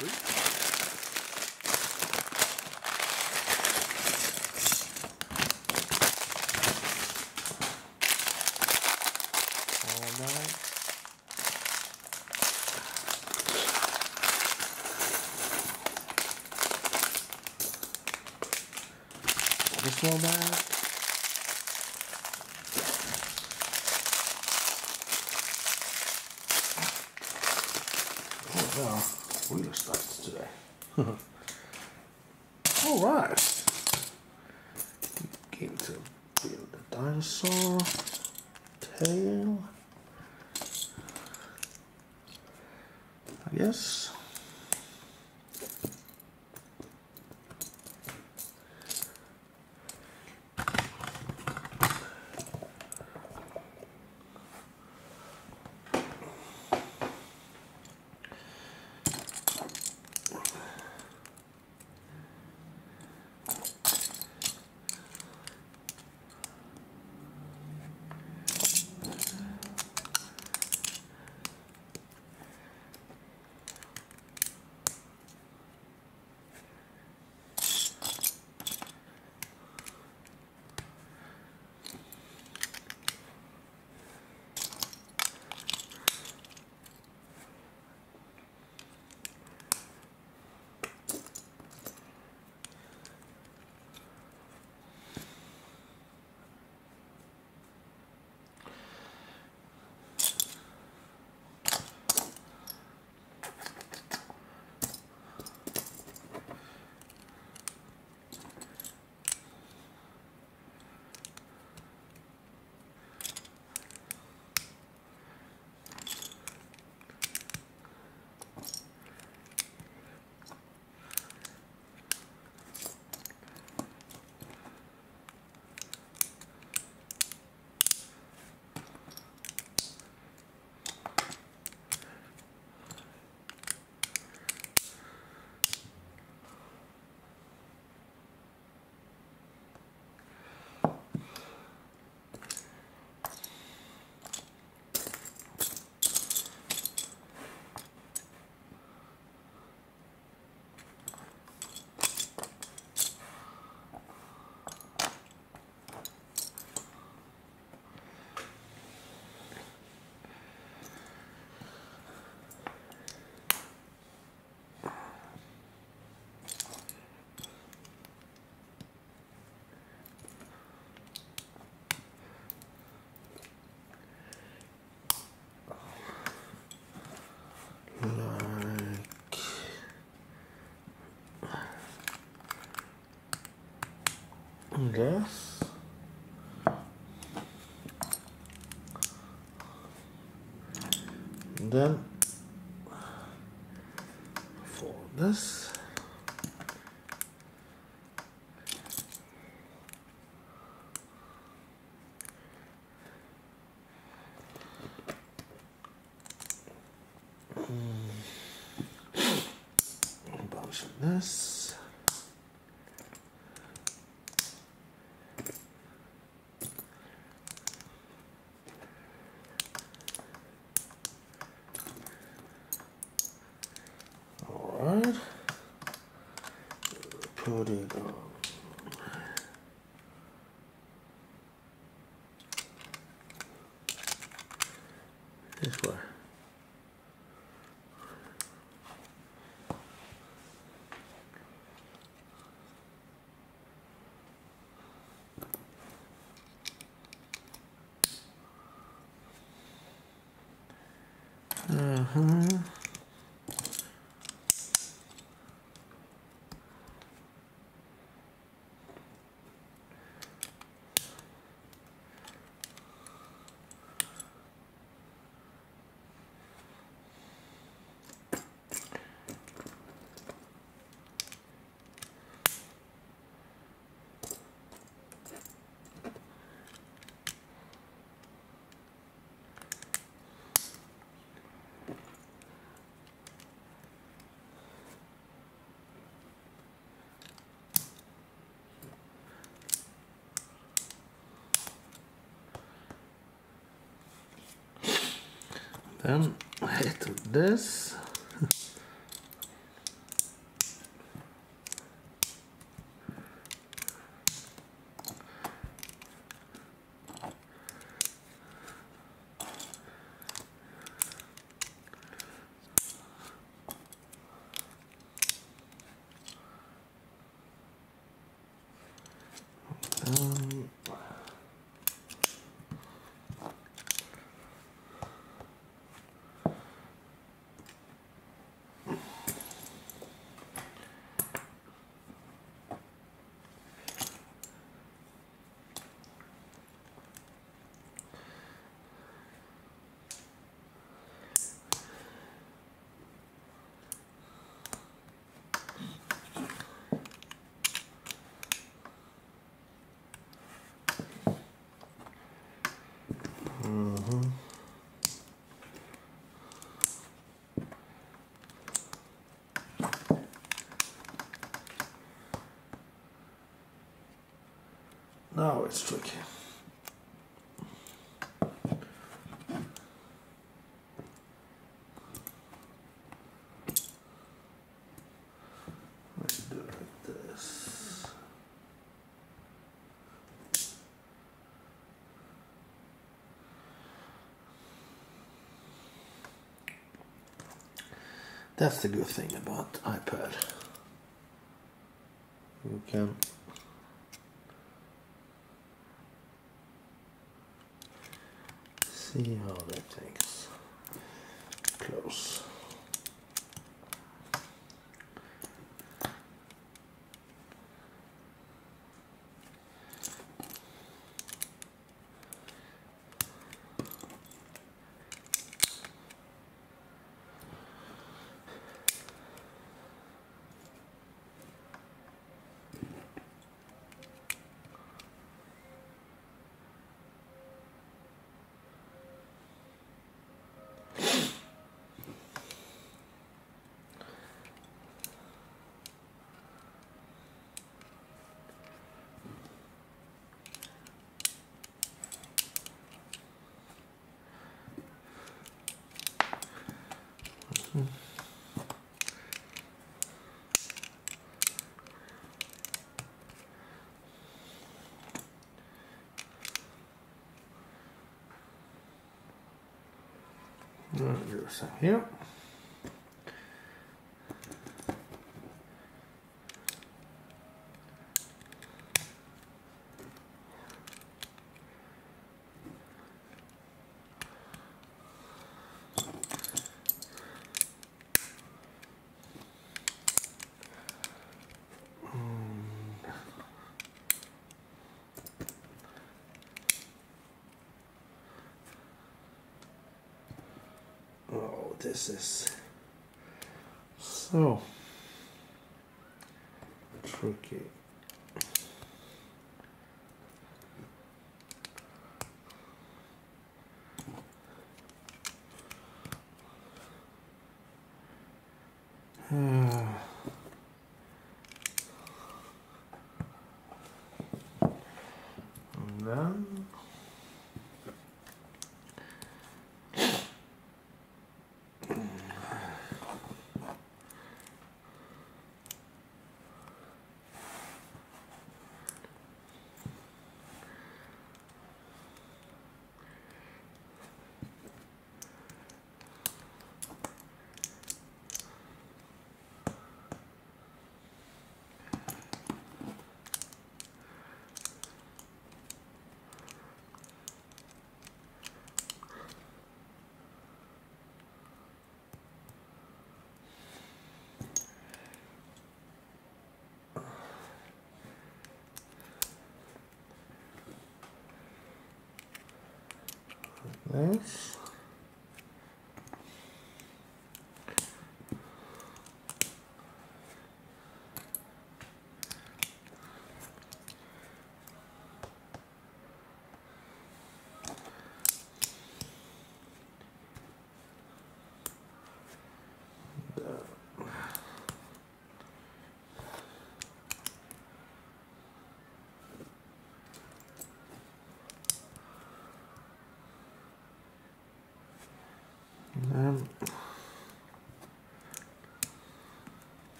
All right. This one back. Oh well, we look nice today. All right. Getting to build the dinosaur tail. Yes. Yes. And then for this, bunch of this. Put it on. This way. Then I took this it's tricky. Let's do it like this. That's the good thing about iPad. You can see how that takes close. Here's that here. This is so tricky. And then nice.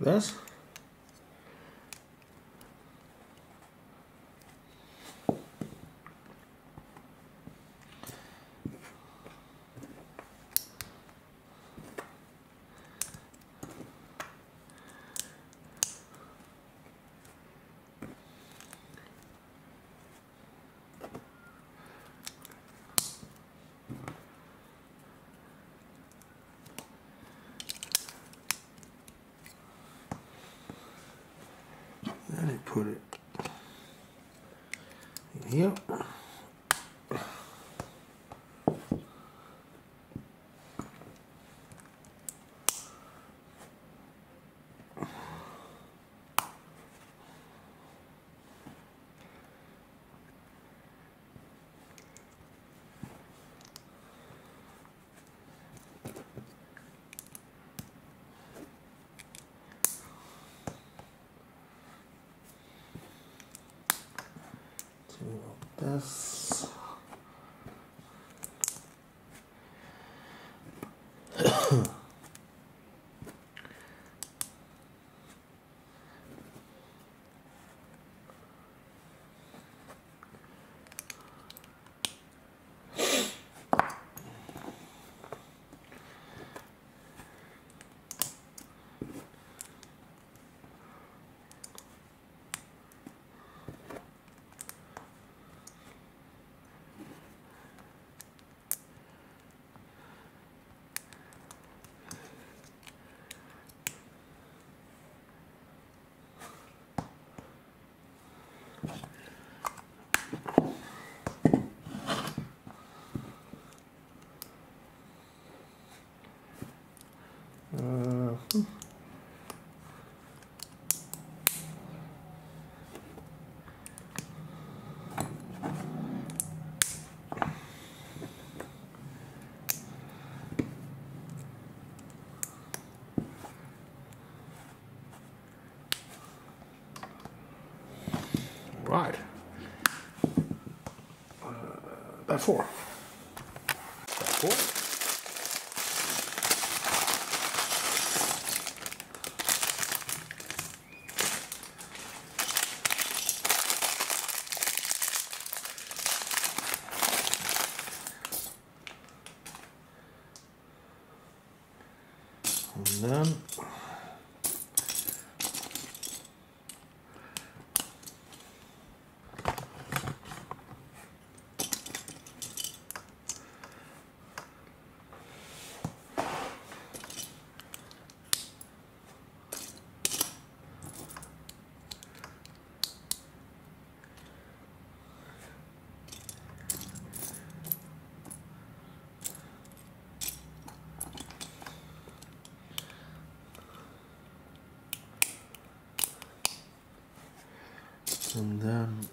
This? put it in here. This. Right. That four. And then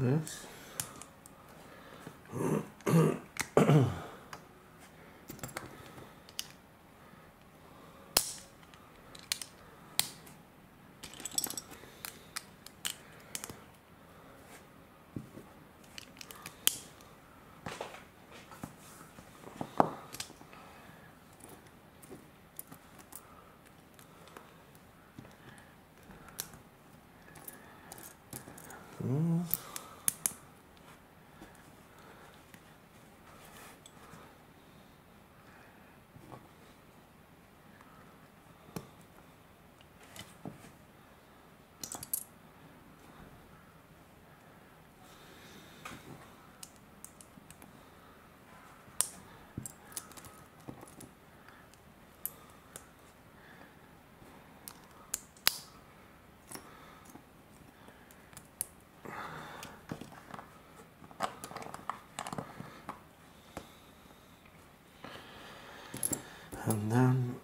This. And then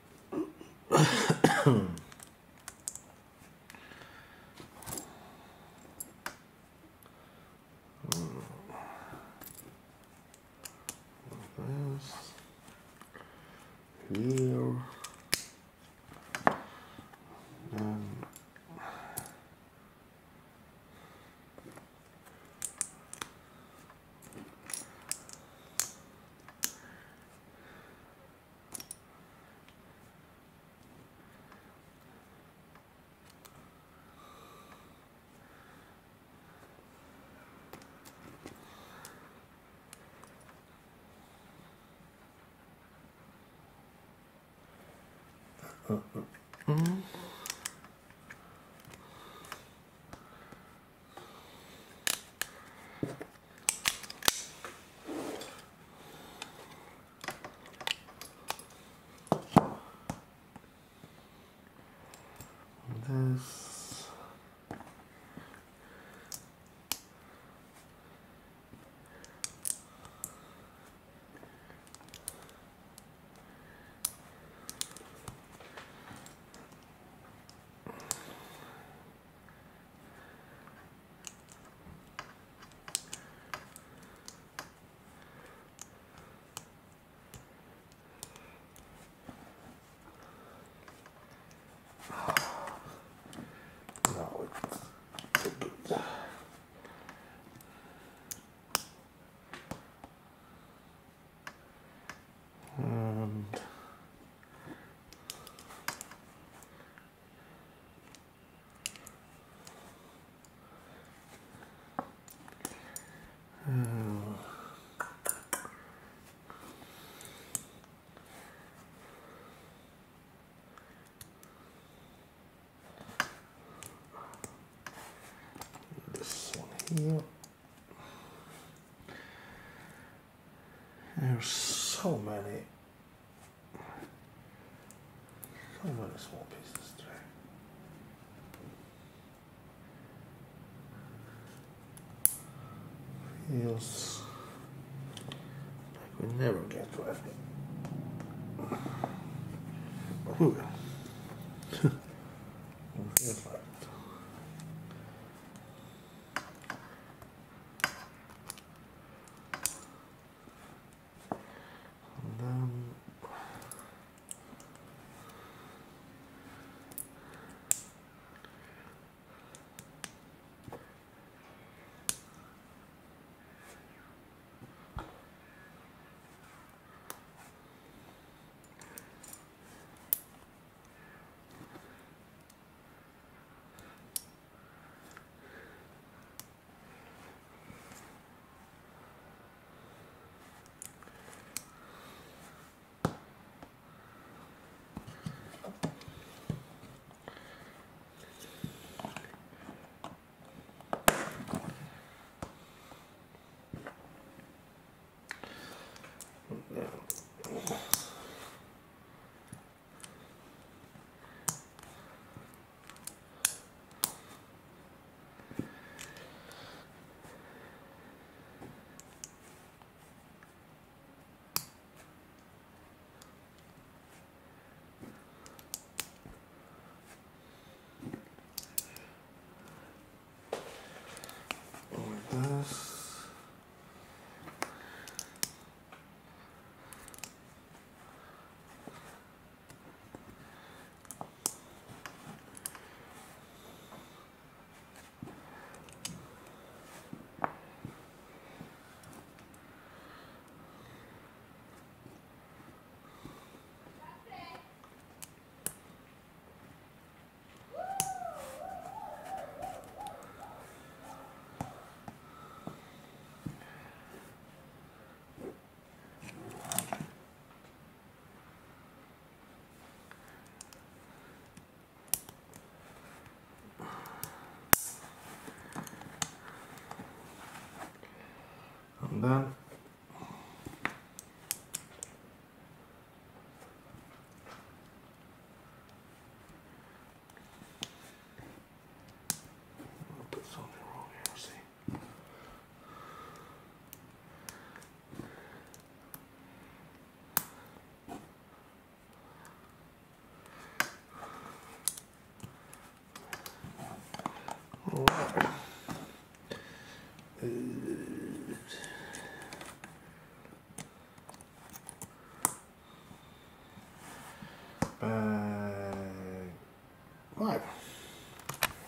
this here. There's so many. Even a small piece of string. Feels like we never get to everything. But we will. It feels like it. Then put something wrong here, see. All right. Live.